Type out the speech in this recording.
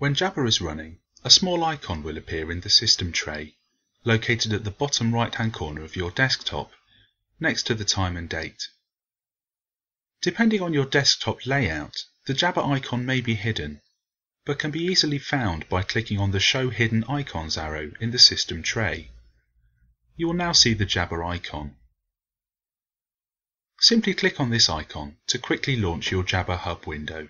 When Jabber is running, a small icon will appear in the system tray, located at the bottom right-hand corner of your desktop, next to the time and date. Depending on your desktop layout, the Jabber icon may be hidden, but can be easily found by clicking on the Show Hidden Icons arrow in the system tray. You will now see the Jabber icon. Simply click on this icon to quickly launch your Jabber Hub window.